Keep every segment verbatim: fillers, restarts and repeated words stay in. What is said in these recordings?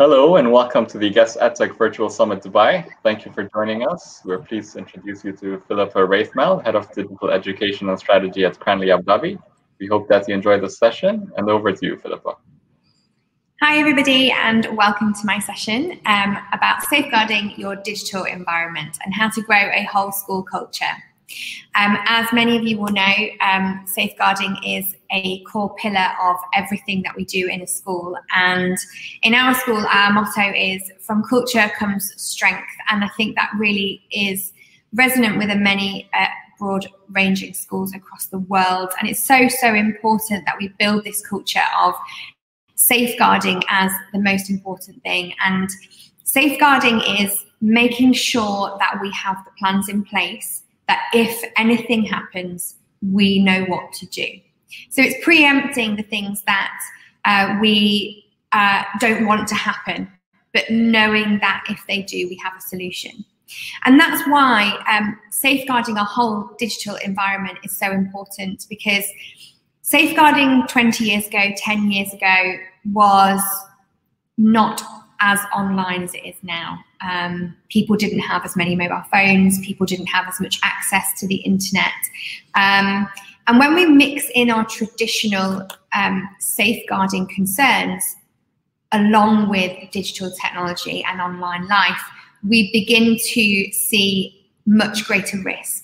Hello and welcome to the GESS EdTech Virtual Summit Dubai. Thank you for joining us. We're pleased to introduce you to Philippa Wraithmell, Head of Digital Education and Strategy at Cranleigh Abu Dhabi. We hope that you enjoy this session, and over to you, Philippa. Hi everybody, and welcome to my session um, about safeguarding your digital environment and how to grow a whole school culture. Um, as many of you will know, um, safeguarding is a core pillar of everything that we do in a school. And in our school, our motto is, from culture comes strength. And I think that really is resonant with a many uh, broad-ranging schools across the world. And it's so, so important that we build this culture of safeguarding as the most important thing. And safeguarding is making sure that we have the plans in place that if anything happens, we know what to do. So it's preempting the things that uh, we uh, don't want to happen, but knowing that if they do, we have a solution. And that's why um, safeguarding our whole digital environment is so important, because safeguarding twenty years ago, ten years ago, was not as online as it is now. Um, people didn't have as many mobile phones, people didn't have as much access to the internet. Um, and when we mix in our traditional um, safeguarding concerns along with digital technology and online life, we begin to see much greater risk.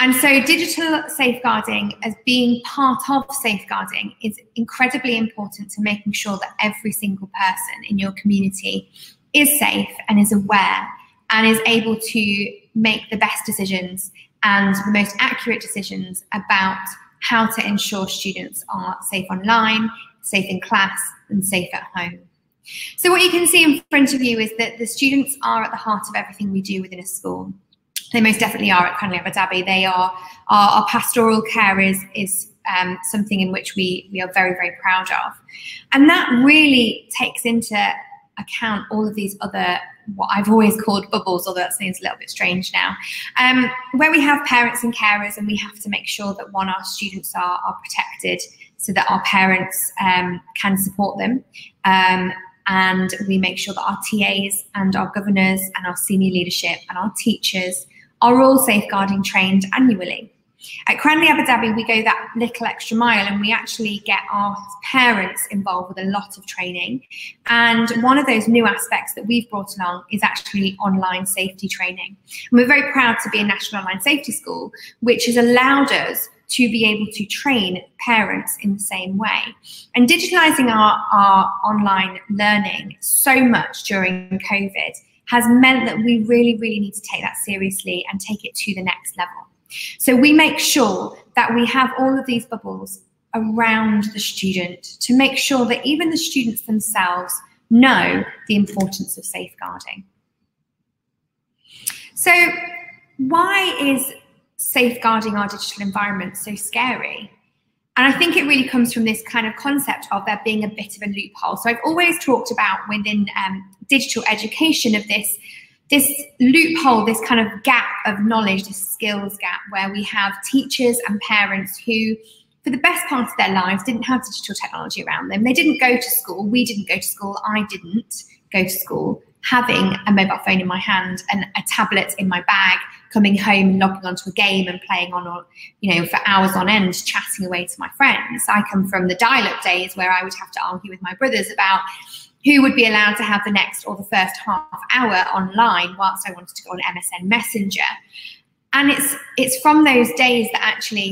And so digital safeguarding, as being part of safeguarding, is incredibly important to making sure that every single person in your community is safe and is aware and is able to make the best decisions and the most accurate decisions about how to ensure students are safe online, safe in class, and safe at home. So what you can see in front of you is that the students are at the heart of everything we do within a school. They most definitely are at Cranleigh Abu Dhabi. They are, our, our pastoral care is, is um, something in which we, we are very, very proud of. And that really takes into account all of these other, what I've always called bubbles, although that seems a little bit strange now, um, where we have parents and carers, and we have to make sure that, one, our students are, are protected so that our parents um, can support them. Um, and we make sure that our T As and our governors and our senior leadership and our teachers are all safeguarding trained annually. At Cranleigh Abu Dhabi, we go that little extra mile, and we actually get our parents involved with a lot of training. And one of those new aspects that we've brought along is actually online safety training. And we're very proud to be a National Online Safety school, which has allowed us to be able to train parents in the same way. And digitalizing our, our online learning so much during COVID has meant that we really, really need to take that seriously and take it to the next level. So we make sure that we have all of these bubbles around the student to make sure that even the students themselves know the importance of safeguarding. So why is safeguarding our digital environment so scary? And I think it really comes from this kind of concept of there being a bit of a loophole. So I've always talked about within um, digital education of this This loophole, this kind of gap of knowledge, this skills gap, where we have teachers and parents who, for the best part of their lives, didn't have digital technology around them. They didn't go to school. We didn't go to school. I didn't go to school having a mobile phone in my hand and a tablet in my bag, coming home and logging onto a game and playing on, or, you know, for hours on end, chatting away to my friends. I come from the dial-up days where I would have to argue with my brothers about who would be allowed to have the next or the first half hour online whilst I wanted to go on M S N Messenger. And it's, it's from those days that actually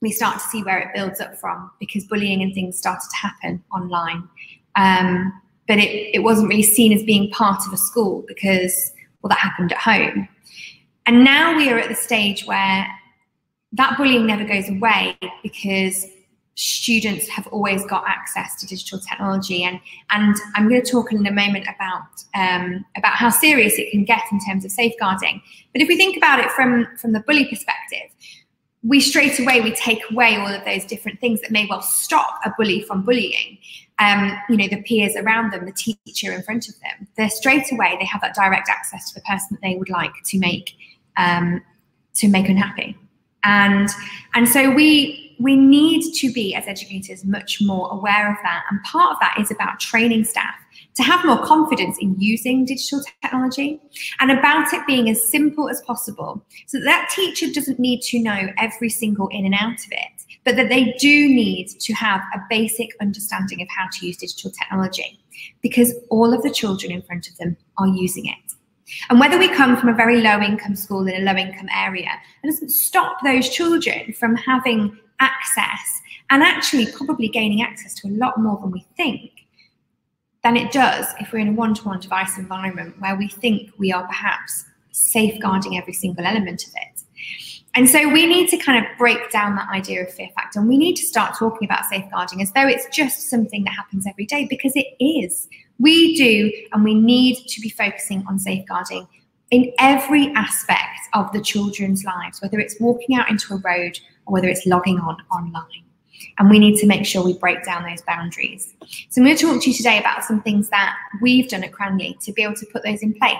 we start to see where it builds up from, because bullying and things started to happen online. Um, but it, it wasn't really seen as being part of a school because, well, that happened at home. And now we are at the stage where that bullying never goes away, because students have always got access to digital technology, and and I'm going to talk in a moment about um, about how serious it can get in terms of safeguarding. But if we think about it from from the bully perspective, we straight away we take away all of those different things that may well stop a bully from bullying. Um, you know, the peers around them, the teacher in front of them. They're straight away they have that direct access to the person that they would like to make um, to make unhappy, and and so we. we need to be, as educators, much more aware of that. And part of that is about training staff to have more confidence in using digital technology and about it being as simple as possible, so that, that teacher doesn't need to know every single in and out of it, but that they do need to have a basic understanding of how to use digital technology, because all of the children in front of them are using it. And whether we come from a very low-income school in a low-income area, it doesn't stop those children from having access and actually probably gaining access to a lot more than we think than it does if we're in a one-to-one device environment where we think we are perhaps safeguarding every single element of it. And so we need to kind of break down that idea of fear factor, and we need to start talking about safeguarding as though it's just something that happens every day, because it is. We do, and we need to be focusing on safeguarding in every aspect of the children's lives, whether it's walking out into a road or whether it's logging on online. And we need to make sure we break down those boundaries. So I'm going to talk to you today about some things that we've done at Cranleigh to be able to put those in place.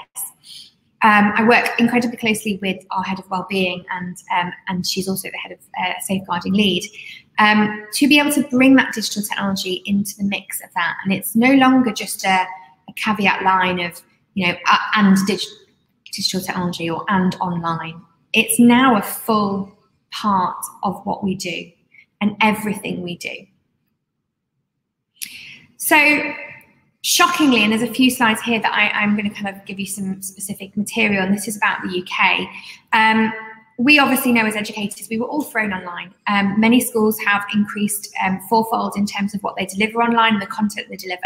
Um, I work incredibly closely with our head of wellbeing, and um, and she's also the head of uh, safeguarding lead, um, to be able to bring that digital technology into the mix of that. And it's no longer just a, a caveat line of, you know, uh, and dig digital technology or and online. It's now a full part of what we do and everything we do. So shockingly, and there's a few slides here that I, I'm going to kind of give you some specific material, and this is about the U K. Um, we obviously know as educators we were all thrown online. Um, many schools have increased um, fourfold in terms of what they deliver online and the content they deliver.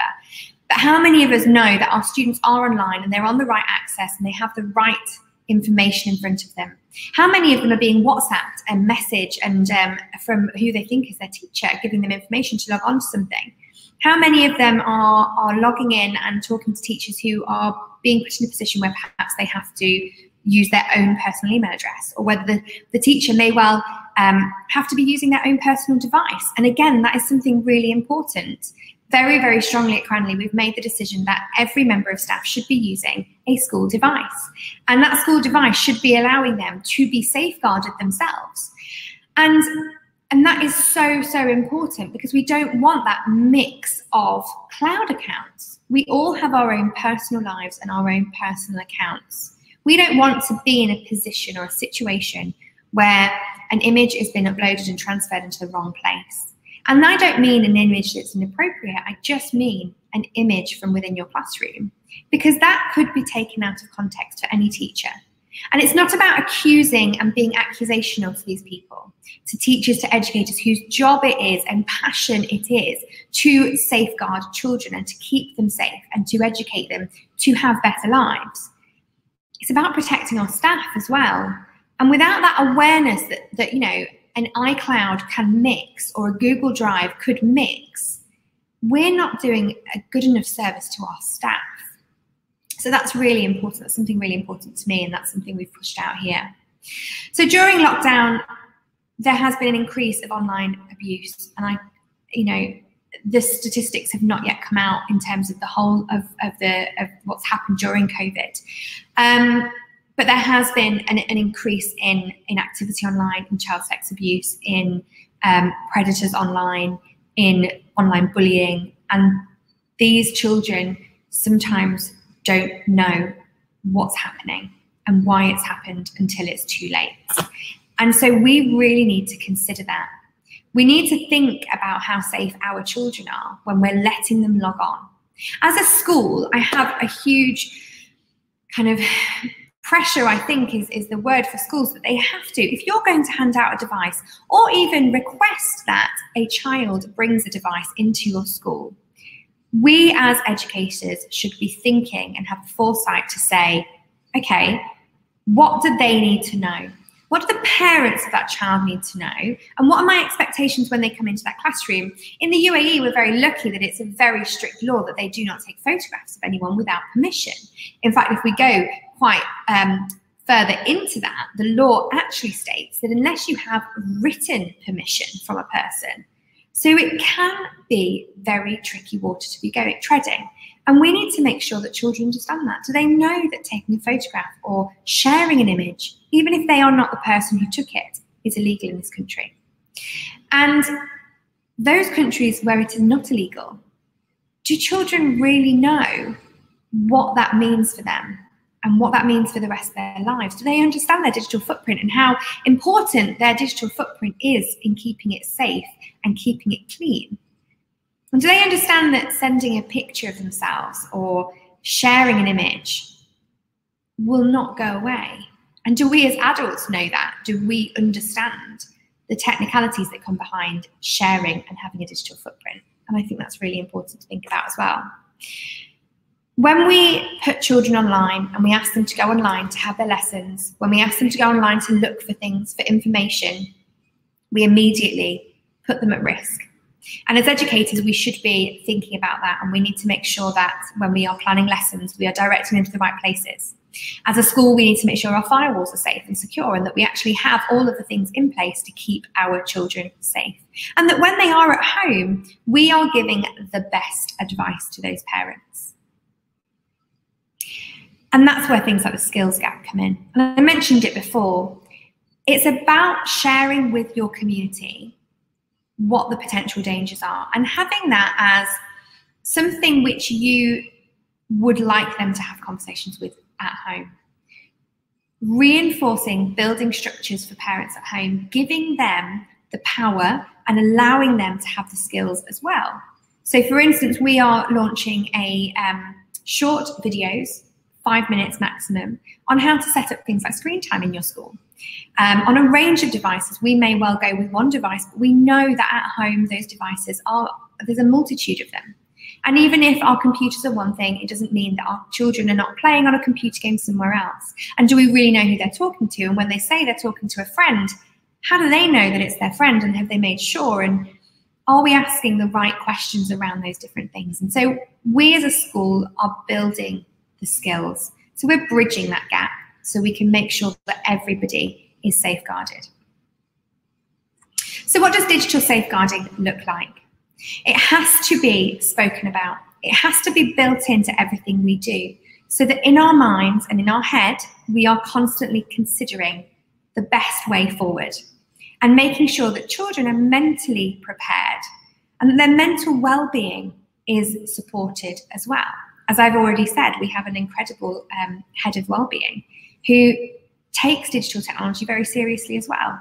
But how many of us know that our students are online and they're on the right access and they have the right information in front of them? How many of them are being WhatsApped and message and um, from who they think is their teacher, giving them information to log on to something? How many of them are, are logging in and talking to teachers who are being put in a position where perhaps they have to use their own personal email address, or whether the, the teacher may well um, have to be using their own personal device? And again, that is something really important. Very, very strongly at Cranleigh, we've made the decision that every member of staff should be using a school device. And that school device should be allowing them to be safeguarded themselves. And, and that is so, so important, because we don't want that mix of cloud accounts. We all have our own personal lives and our own personal accounts. We don't want to be in a position or a situation where an image has been uploaded and transferred into the wrong place. And I don't mean an image that's inappropriate, I just mean an image from within your classroom, because that could be taken out of context for any teacher. And it's not about accusing and being accusational to these people, to teachers, to educators whose job it is and passion it is to safeguard children and to keep them safe and to educate them to have better lives. It's about protecting our staff as well. And without that awareness that, that you know, an iCloud can mix or a Google Drive could mix, we're not doing a good enough service to our staff. So that's really important. That's something really important to me, and that's something we've pushed out here. So during lockdown, there has been an increase of online abuse, and I, you know, the statistics have not yet come out in terms of the whole of, of the of what's happened during COVID. Um, But there has been an, an increase in, in activity online, in child sex abuse, in um, predators online, in online bullying. And these children sometimes don't know what's happening and why it's happened until it's too late. And so we really need to consider that. We need to think about how safe our children are when we're letting them log on. As a school, I have a huge kind of pressure, I think, is, is the word for schools, that they have to. If you're going to hand out a device or even request that a child brings a device into your school, we as educators should be thinking and have the foresight to say, okay, what do they need to know? What do the parents of that child need to know? And what are my expectations when they come into that classroom? In the U A E, we're very lucky that it's a very strict law that they do not take photographs of anyone without permission. In fact, if we go quite um, further into that, the law actually states that unless you have written permission from a person, so it can be very tricky water to be going treading. And we need to make sure that children understand that. Do they know that taking a photograph or sharing an image, even if they are not the person who took it, is illegal in this country? And those countries where it is not illegal, do children really know what that means for them and what that means for the rest of their lives? Do they understand their digital footprint and how important their digital footprint is in keeping it safe and keeping it clean? And do they understand that sending a picture of themselves or sharing an image will not go away? And do we as adults know that? Do we understand the technicalities that come behind sharing and having a digital footprint? And I think that's really important to think about as well. When we put children online and we ask them to go online to have their lessons, when we ask them to go online to look for things, for information, we immediately put them at risk. And as educators, we should be thinking about that, and we need to make sure that when we are planning lessons, we are directing them to the right places. As a school, we need to make sure our firewalls are safe and secure, and that we actually have all of the things in place to keep our children safe. And that when they are at home, we are giving the best advice to those parents. And that's where things like the skills gap come in. And I mentioned it before. It's about sharing with your community what the potential dangers are and having that as something which you would like them to have conversations with at home. Reinforcing, building structures for parents at home, giving them the power and allowing them to have the skills as well. So for instance, we are launching a um, short videos, five minutes maximum, on how to set up things like screen time in your school. Um, on a range of devices, we may well go with one device, but we know that at home those devices are, there's a multitude of them. And even if our computers are one thing, it doesn't mean that our children are not playing on a computer game somewhere else. And do we really know who they're talking to? And when they say they're talking to a friend, how do they know that it's their friend? And have they made sure? And are we asking the right questions around those different things? And so we as a school are building the skills. So we're bridging that gap so we can make sure that everybody is safeguarded. So what does digital safeguarding look like? It has to be spoken about. It has to be built into everything we do, so that in our minds and in our head, we are constantly considering the best way forward and making sure that children are mentally prepared and that their mental well-being is supported as well. As I've already said, we have an incredible um, head of well-being who takes digital technology very seriously as well.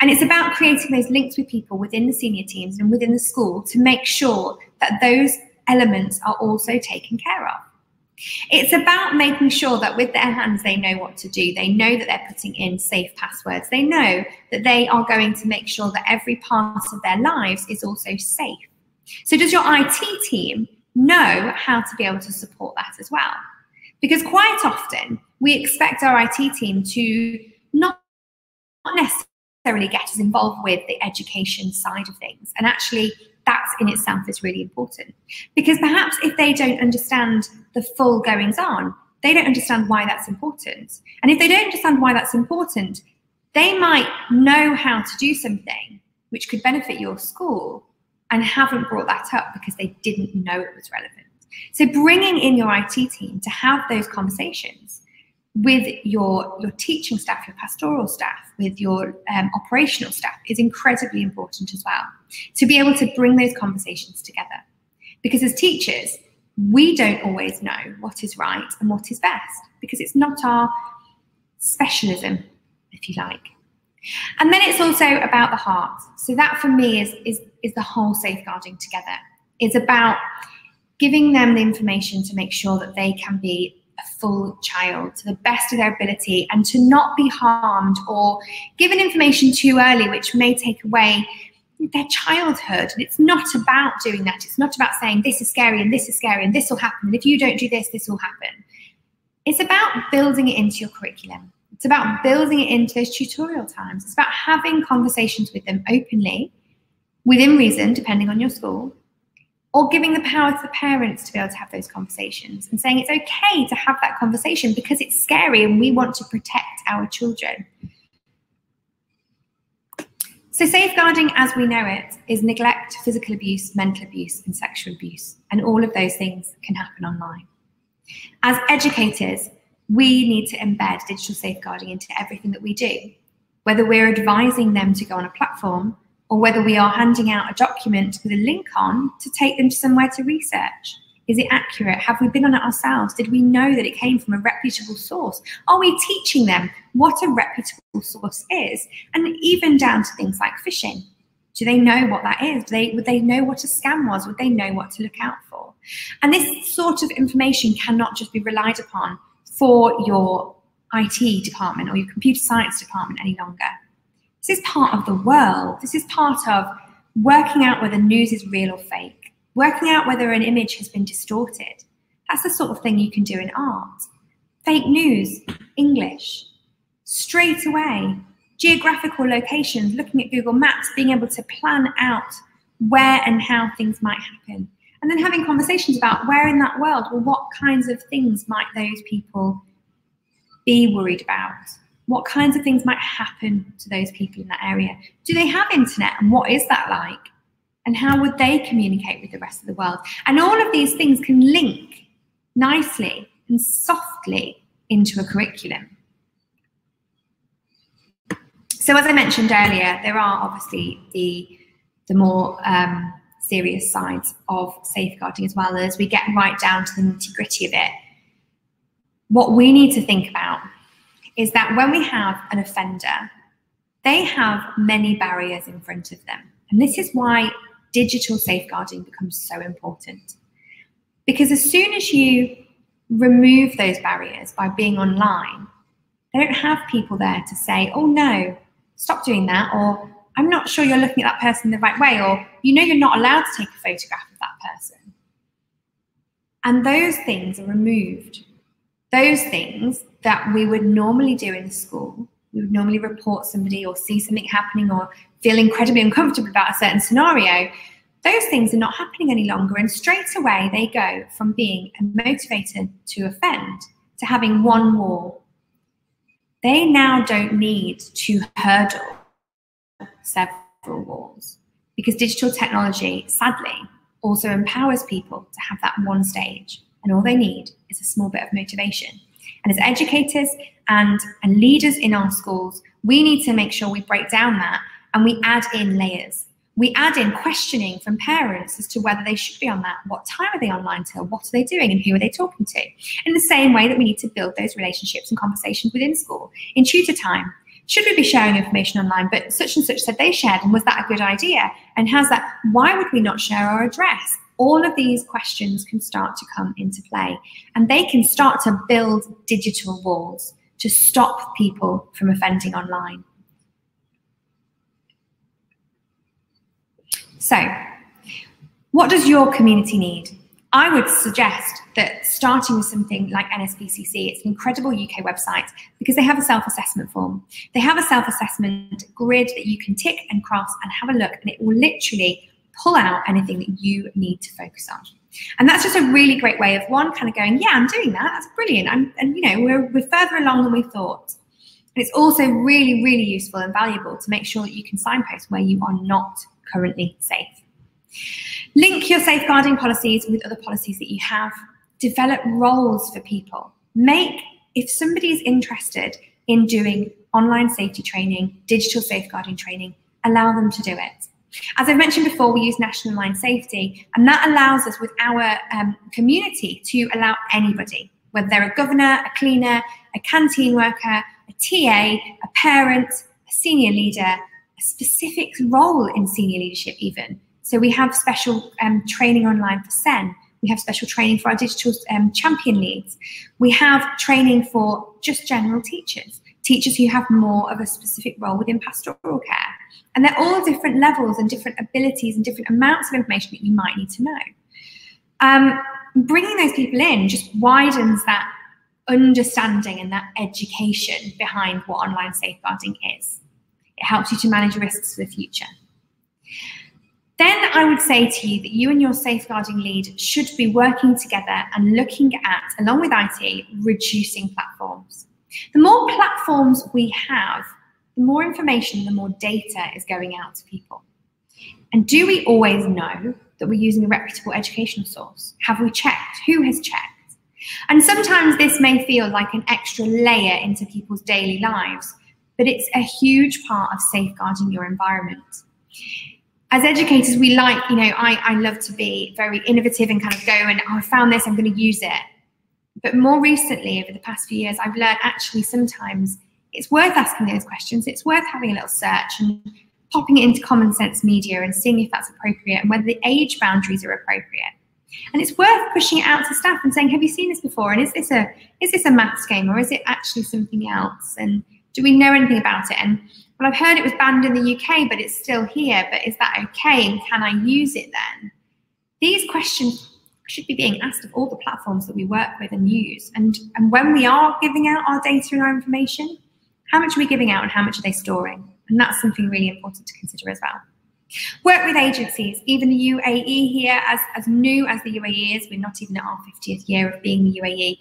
And it's about creating those links with people within the senior teams and within the school to make sure that those elements are also taken care of. It's about making sure that with their hands, they know what to do. They know that they're putting in safe passwords. They know that they are going to make sure that every part of their lives is also safe. So does your I T team know how to be able to support that as well? Because quite often, we expect our I T team to not necessarily get us involved with the education side of things, and actually that in itself is really important, because perhaps if they don't understand the full goings on, they don't understand why that's important. And if they don't understand why that's important, they might know how to do something which could benefit your school and haven't brought that up because they didn't know it was relevant. So bringing in your I T team to have those conversations with your, your teaching staff, your pastoral staff, with your um, operational staff is incredibly important as well, to be able to bring those conversations together. Because as teachers, we don't always know what is right and what is best, because it's not our specialism, if you like. And then it's also about the heart. So that for me is, is, is the whole safeguarding together. It's about giving them the information to make sure that they can be a full child to the best of their ability and to not be harmed or given information too early which may take away their childhood. And it's not about doing that. It's not about saying this is scary and this is scary and this will happen, and if you don't do this, this will happen. It's about building it into your curriculum. It's about building it into those tutorial times. It's about having conversations with them openly, within reason, depending on your school, or giving the power to the parents to be able to have those conversations and saying it's okay to have that conversation because it's scary and we want to protect our children. So safeguarding as we know it is neglect, physical abuse, mental abuse, and sexual abuse. And all of those things can happen online. As educators, we need to embed digital safeguarding into everything that we do, whether we're advising them to go on a platform or whether we are handing out a document with a link on to take them somewhere to research. Is it accurate? Have we been on it ourselves? Did we know that it came from a reputable source? Are we teaching them what a reputable source is? And even down to things like phishing. Do they know what that is? Do they, would they know what a scam was? Would they know what to look out for? And this sort of information cannot just be relied upon for your I T department or your computer science department any longer. This is part of the world. This is part of working out whether news is real or fake, working out whether an image has been distorted. That's the sort of thing you can do in art. Fake news, English, straight away. Geographical locations, looking at Google Maps, being able to plan out where and how things might happen. And then having conversations about where in that world, well, what kinds of things might those people be worried about? What kinds of things might happen to those people in that area? Do they have internet, and what is that like? And how would they communicate with the rest of the world? And all of these things can link nicely and softly into a curriculum. So as I mentioned earlier, there are obviously the, the more um, serious sides of safeguarding as well, as we get right down to the nitty-gritty of it. What we need to think about is that when we have an offender, they have many barriers in front of them. And this is why digital safeguarding becomes so important. Because as soon as you remove those barriers by being online, they don't have people there to say, oh no, stop doing that, or I'm not sure you're looking at that person the right way, or you know you're not allowed to take a photograph of that person. And those things are removed. Those things that we would normally do in school, we would normally report somebody or see something happening or feel incredibly uncomfortable about a certain scenario, those things are not happening any longer, and straight away they go from being motivated to offend to having one wall. They now don't need to hurdle several walls, because digital technology, sadly, also empowers people to have that one stage, and all they need is a small bit of motivation. And as educators and, and leaders in our schools, we need to make sure we break down that and we add in layers. We add in questioning from parents as to whether they should be on that, what time are they online till, what are they doing, and who are they talking to? In the same way that we need to build those relationships and conversations within school. In tutor time, should we be sharing information online, but such and such said they shared, and was that a good idea? And how's that, why would we not share our address? All of these questions can start to come into play, and they can start to build digital walls to stop people from offending online. So, what does your community need? I would suggest that starting with something like N S P C C, it's an incredible U K website, because they have a self-assessment form. They have a self-assessment grid that you can tick and cross and have a look, and it will literally pull out anything that you need to focus on. And that's just a really great way of, one, kind of going, yeah, I'm doing that, that's brilliant. I'm, and you know, we're, we're further along than we thought. And it's also really, really useful and valuable to make sure that you can signpost where you are not currently safe. Link your safeguarding policies with other policies that you have. Develop roles for people. Make, if somebody's interested in doing online safety training, digital safeguarding training, allow them to do it. As I've mentioned before, we use National Online Safety, and that allows us with our um, community to allow anybody, whether they're a governor, a cleaner, a canteen worker, a T A, a parent, a senior leader, a specific role in senior leadership even. So we have special um, training online for S E N. We have special training for our digital um, champion leads. We have training for just general teachers, teachers who have more of a specific role within pastoral care. And they're all different levels and different abilities and different amounts of information that you might need to know. Um, bringing those people in just widens that understanding and that education behind what online safeguarding is. It helps you to manage risks for the future. Then I would say to you that you and your safeguarding lead should be working together and looking at, along with I T, reducing platforms. The more platforms we have, the more information, the more data is going out to people. And do we always know that we're using a reputable educational source? Have we checked? Who has checked? And sometimes this may feel like an extra layer into people's daily lives, but it's a huge part of safeguarding your environment. As educators, we like, you know, I, I love to be very innovative and kind of go and, oh, I found this, I'm going to use it. But more recently, over the past few years, I've learned actually sometimes it's worth asking those questions. It's worth having a little search and popping it into Common Sense Media and seeing if that's appropriate and whether the age boundaries are appropriate. And it's worth pushing it out to staff and saying, have you seen this before? And is this a is this a maths game, or is it actually something else? And do we know anything about it? And well, I've heard it was banned in the U K, but it's still here. But is that okay? And can I use it then? These questions should be being asked of all the platforms that we work with and use. And, and when we are giving out our data and our information, how much are we giving out and how much are they storing? And that's something really important to consider as well. Work with agencies, even the U A E here, as, as new as the U A E is, we're not even at our fiftieth year of being the U A E.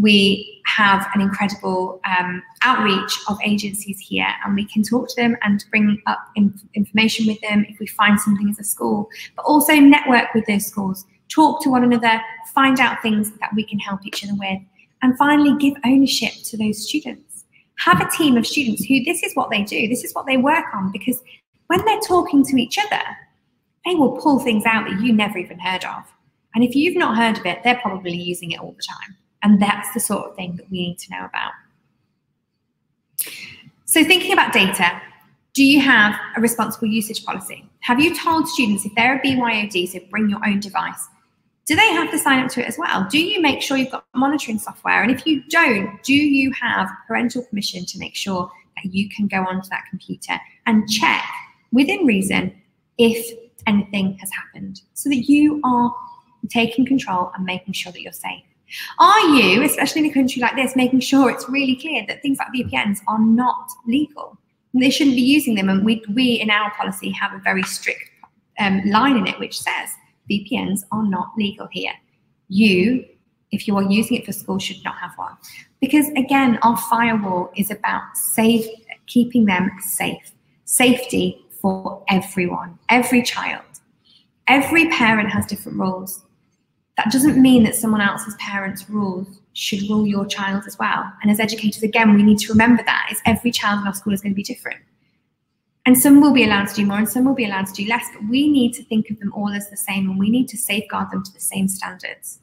We have an incredible um, outreach of agencies here, and we can talk to them and bring up inf information with them if we find something as a school, but also network with those schools, talk to one another, find out things that we can help each other with, and finally give ownership to those students. Have a team of students who this is what they do, this is what they work on, because when they're talking to each other, they will pull things out that you never even heard of. And if you've not heard of it, they're probably using it all the time. And that's the sort of thing that we need to know about. So thinking about data, do you have a responsible usage policy? Have you told students if they're a B Y O D, so bring your own device, do they have to sign up to it as well? Do you make sure you've got monitoring software? And if you don't, do you have parental permission to make sure that you can go onto that computer and check within reason if anything has happened, so that you are taking control and making sure that you're safe? Are you, especially in a country like this, making sure it's really clear that things like V P Ns are not legal? They shouldn't be using them, and we, we in our policy have a very strict um, line in it which says V P Ns are not legal here. You, if you are using it for school, should not have one. Because again, our firewall is about safe, keeping them safe, safety for everyone, every child. Every parent has different rules. That doesn't mean that someone else's parents' rules should rule your child as well. And as educators, again, we need to remember that is every child in our school is going to be different. And some will be allowed to do more and some will be allowed to do less, but we need to think of them all as the same, and we need to safeguard them to the same standards.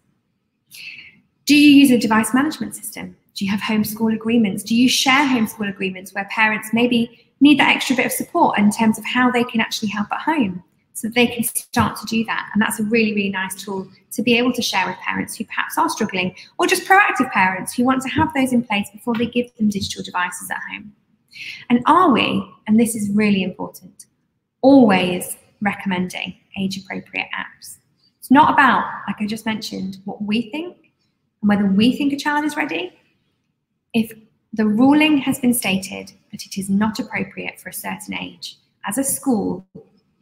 Do you use a device management system? Do you have homeschool agreements? Do you share homeschool agreements where parents maybe need that extra bit of support in terms of how they can actually help at home, so that they can start to do that? And that's a really, really nice tool to be able to share with parents who perhaps are struggling, or just proactive parents who want to have those in place before they give them digital devices at home. And are we, and this is really important, always recommending age-appropriate apps? It's not about, like I just mentioned, what we think and whether we think a child is ready. If the ruling has been stated that it is not appropriate for a certain age, as a school,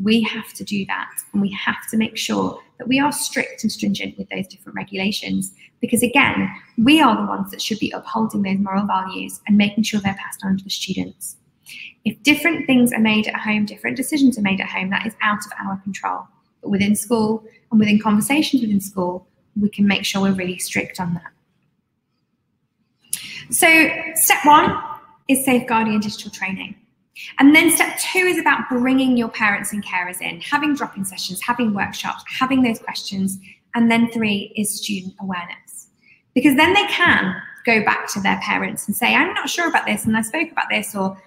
we have to do that, and we have to make sure that we are strict and stringent with those different regulations, because again, we are the ones that should be upholding those moral values and making sure they're passed on to the students. If different things are made at home, different decisions are made at home, that is out of our control. But within school and within conversations within school, we can make sure we're really strict on that. So step one is safeguarding and digital training. And then step two is about bringing your parents and carers in, having drop-in sessions, having workshops, having those questions. And then three is student awareness, because then they can go back to their parents and say, I'm not sure about this, and I spoke about this, or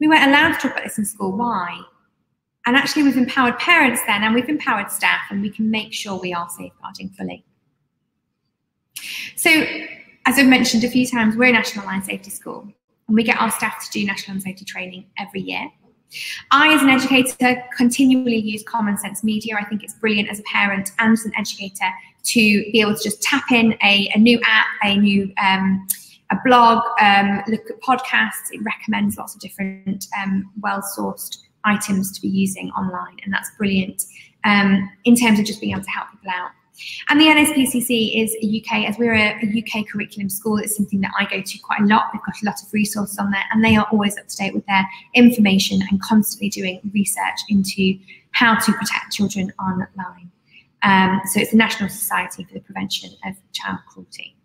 we weren't allowed to talk about this in school, why? And actually we've empowered parents then, and we've empowered staff, and we can make sure we are safeguarding fully. So, as I've mentioned a few times, we're a National Online Safety School, and we get our staff to do National Online Safety training every year. I, as an educator, continually use Common Sense Media. I think it's brilliant as a parent and as an educator to be able to just tap in a, a new app, a new um, a blog, um, look at podcasts. It recommends lots of different um, well-sourced items to be using online, and that's brilliant um, in terms of just being able to help people out. And the N S P C C is a U K, as we're a, a U K curriculum school, it's something that I go to quite a lot. They've got a lot of resources on there, and they are always up to date with their information and constantly doing research into how to protect children online. Um, so it's the National Society for the Prevention of Child Cruelty.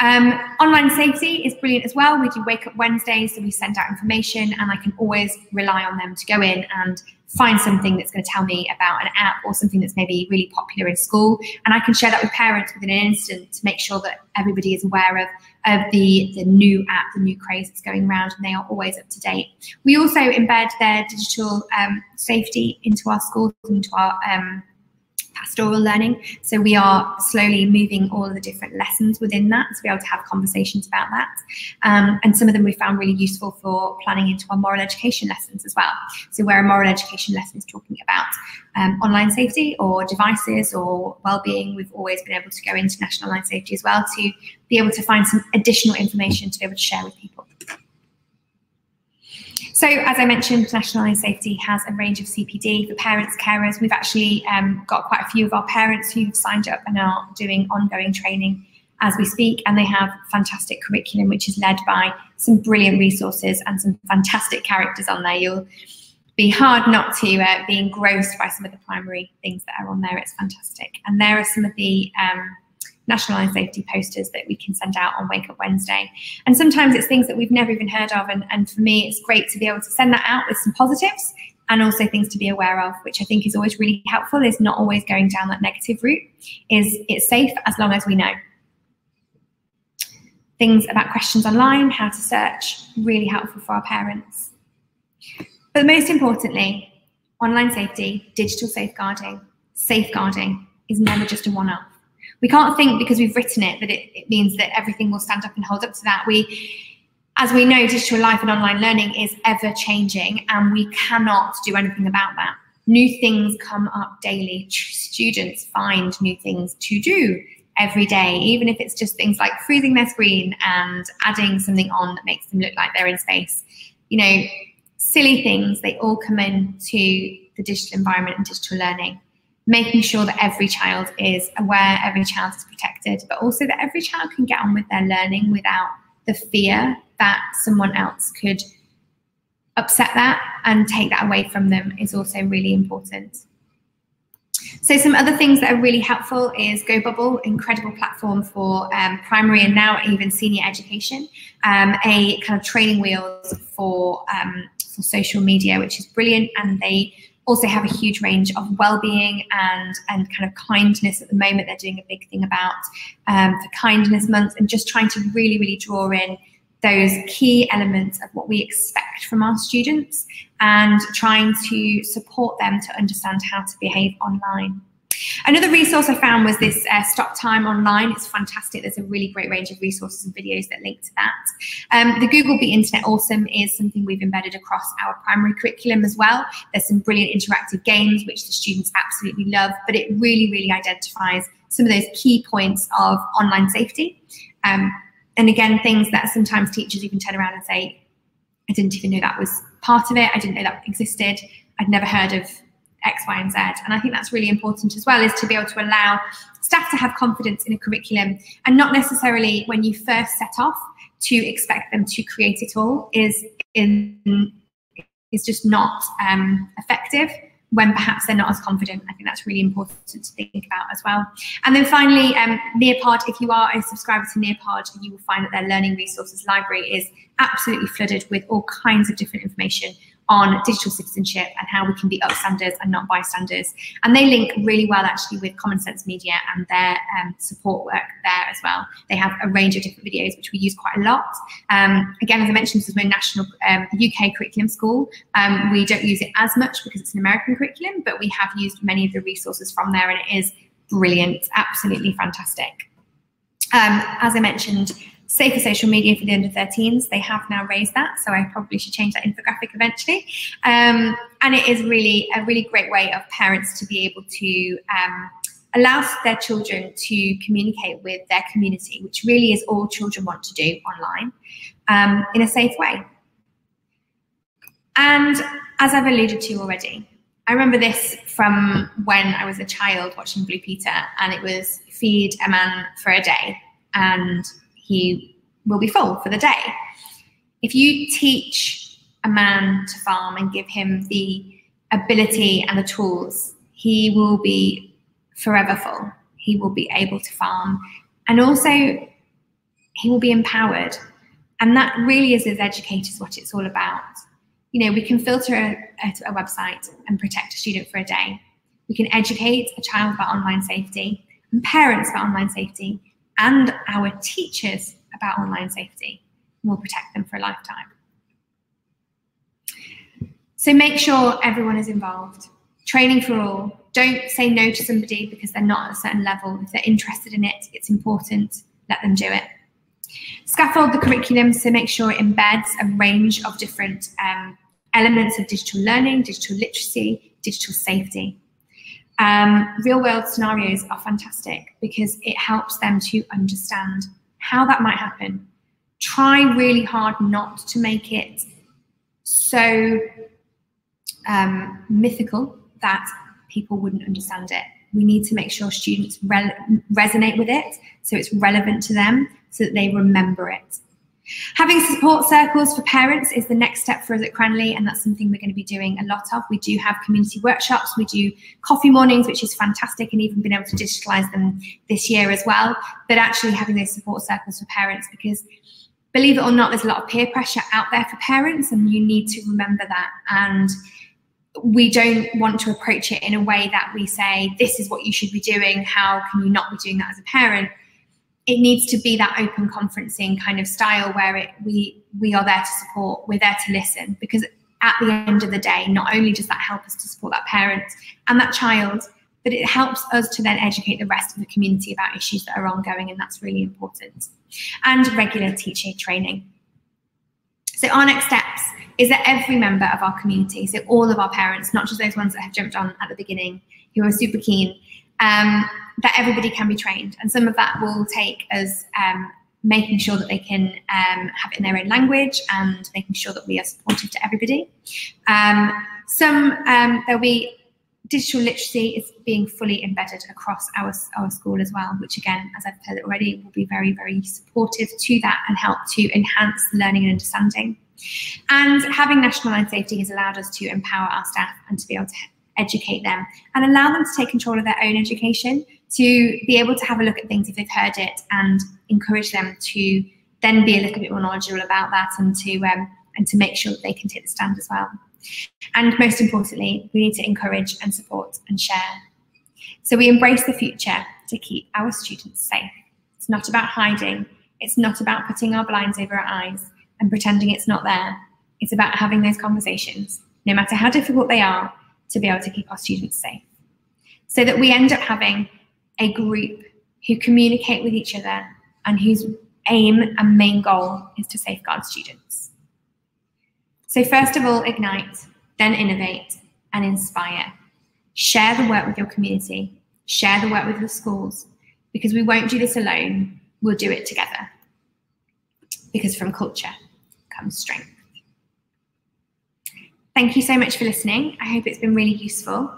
Um, online safety is brilliant as well. We do Wake Up Wednesdays, so we send out information, and I can always rely on them to go in and find something that's going to tell me about an app or something that's maybe really popular in school, and I can share that with parents within an instant to make sure that everybody is aware of, of the, the new app, the new craze that's going around, and they are always up to date. We also embed their digital um, safety into our schools and into our um, pastoral learning. So we are slowly moving all of the different lessons within that to be able to have conversations about that. Um, and some of them we found really useful for planning into our moral education lessons as well. So where a moral education lesson is talking about um, online safety or devices or well-being, we've always been able to go into National Online Safety as well to be able to find some additional information to be able to share with people. So as I mentioned, National Online Safety has a range of C P D for parents, carers. We've actually um, got quite a few of our parents who've signed up and are doing ongoing training as we speak, and they have fantastic curriculum, which is led by some brilliant resources and some fantastic characters on there. You'll be hard not to uh, be engrossed by some of the primary things that are on there. It's fantastic. And there are some of the um, National Online Safety posters that we can send out on Wake Up Wednesday. And sometimes it's things that we've never even heard of, and, and for me it's great to be able to send that out with some positives and also things to be aware of, which I think is always really helpful, is not always going down that negative route, is it's safe as long as we know. Things about questions online, how to search, really helpful for our parents. But most importantly, online safety, digital safeguarding, safeguarding is never just a one-off. We can't think because we've written it that it, it means that everything will stand up and hold up to that. We, as we know, digital life and online learning is ever changing, and we cannot do anything about that. New things come up daily. Students find new things to do every day, even if it's just things like freezing their screen and adding something on that makes them look like they're in space. You know, silly things, they all come into the digital environment and digital learning. Making sure that every child is aware, every child is protected, but also that every child can get on with their learning without the fear that someone else could upset that and take that away from them is also really important. So some other things that are really helpful is GoBubble, incredible platform for um, primary and now even senior education, um, a kind of training wheels for, um, for social media, which is brilliant, and they also have a huge range of well-being and, and kind of kindness at the moment. They're doing a big thing about um, for Kindness Month, and just trying to really, really draw in those key elements of what we expect from our students and trying to support them to understand how to behave online. Another resource I found was this uh, Stop Time Online. It's fantastic. There's a really great range of resources and videos that link to that. Um, the Google Be Internet Awesome is something we've embedded across our primary curriculum as well. There's some brilliant interactive games, which the students absolutely love, but it really, really identifies some of those key points of online safety. Um, and again, things that sometimes teachers even turn around and say, I didn't even know that was part of it. I didn't know that existed. I'd never heard of X, Y, and Z. And I think that's really important as well, is to be able to allow staff to have confidence in a curriculum, and not necessarily when you first set off to expect them to create it all is, in, is just not um, effective when perhaps they're not as confident. I think that's really important to think about as well. And then finally, um, Nearpod, if you are a subscriber to Nearpod, you will find that their learning resources library is absolutely flooded with all kinds of different information on digital citizenship and how we can be upstanders and not bystanders. And they link really well actually with Common Sense Media and their um, support work there as well. They have a range of different videos which we use quite a lot. Um, again, as I mentioned, this is my national um, U K curriculum school. Um, we don't use it as much because it's an American curriculum, but we have used many of the resources from there, and it is brilliant, absolutely fantastic. Um, as I mentioned, safer social media for the under thirteens, they have now raised that, so I probably should change that infographic eventually. Um, and it is really a really great way of parents to be able to um, allow their children to communicate with their community, which really is all children want to do online, um, in a safe way. And as I've alluded to already, I remember this from when I was a child watching Blue Peter, and it was feed a man for a day and he will be full for the day. If you teach a man to farm and give him the ability and the tools, he will be forever full. He will be able to farm. And also, he will be empowered. And that really is, as educators, what it's all about. You know, we can filter a, a website and protect a student for a day. We can educate a child about online safety, and parents about online safety, and our teachers about online safety. And we'll protect them for a lifetime. So make sure everyone is involved. Training for all. Don't say no to somebody because they're not at a certain level. If they're interested in it, it's important, let them do it. Scaffold the curriculum, so make sure it embeds a range of different um, elements of digital learning, digital literacy, digital safety. Um, real world scenarios are fantastic because it helps them to understand how that might happen. Try really hard not to make it so um, mythical that people wouldn't understand it. We need to make sure students re resonate with it, so it's relevant to them, so that they remember it. Having support circles for parents is the next step for us at Cranleigh, and that's something we're going to be doing a lot of. We do have community workshops, we do coffee mornings, which is fantastic, and even been able to digitalise them this year as well. But actually having those support circles for parents, because believe it or not, there's a lot of peer pressure out there for parents, and you need to remember that. And we don't want to approach it in a way that we say, this is what you should be doing, how can you not be doing that as a parent? It needs to be that open conferencing kind of style where it, we, we are there to support, we're there to listen, because at the end of the day, not only does that help us to support that parent and that child, but it helps us to then educate the rest of the community about issues that are ongoing, and that's really important. And regular teacher training. So our next steps is that every member of our community, so all of our parents, not just those ones that have jumped on at the beginning, who are super keen, um, that everybody can be trained. And some of that will take us um, making sure that they can um, have it in their own language and making sure that we are supportive to everybody. Um, some, um, there'll be digital literacy is being fully embedded across our, our school as well, which again, as I've said already, will be very, very supportive to that and help to enhance learning and understanding. And having National Online Safety has allowed us to empower our staff and to be able to educate them and allow them to take control of their own education, to be able to have a look at things if they've heard it and encourage them to then be a little bit more knowledgeable about that and to, um, and to make sure that they can take the stand as well. And most importantly, we need to encourage and support and share. So we embrace the future to keep our students safe. It's not about hiding. It's not about putting our blinds over our eyes and pretending it's not there. It's about having those conversations, no matter how difficult they are, to be able to keep our students safe. So that we end up having a group who communicate with each other and whose aim and main goal is to safeguard students. So first of all, ignite, then innovate and inspire. Share the work with your community, share the work with the schools, because we won't do this alone, we'll do it together. Because from culture comes strength. Thank you so much for listening. I hope it's been really useful.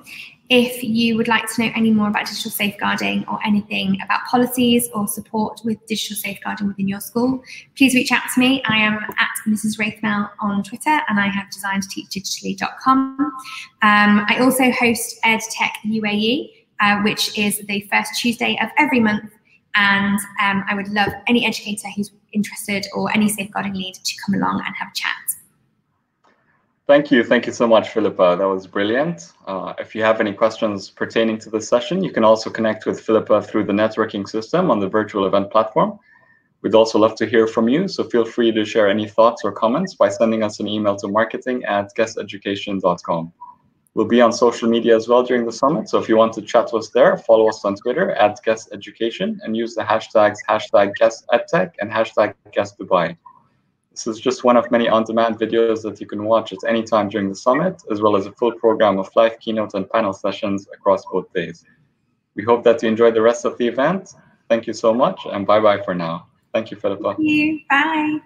If you would like to know any more about digital safeguarding or anything about policies or support with digital safeguarding within your school, please reach out to me. I am at Missus Wraithmell on Twitter, and I have designed to teach digitally dot com. Um, I also host EdTech U A E, uh, which is the first Tuesday of every month. And um, I would love any educator who's interested or any safeguarding lead to come along and have a chat. Thank you. Thank you so much, Philippa. That was brilliant. Uh, if you have any questions pertaining to this session, you can also connect with Philippa through the networking system on the virtual event platform. We'd also love to hear from you, so feel free to share any thoughts or comments by sending us an email to marketing at guess education dot com. We'll be on social media as well during the summit, so if you want to chat with us there, follow us on Twitter at GESS Education and use the hashtags hashtag GESS EdTech and hashtag GESS Dubai. This is just one of many on-demand videos that you can watch at any time during the summit, as well as a full program of live keynotes and panel sessions across both days. We hope that you enjoy the rest of the event. Thank you so much, and bye-bye for now. Thank you, Philippa. Thank you. Bye.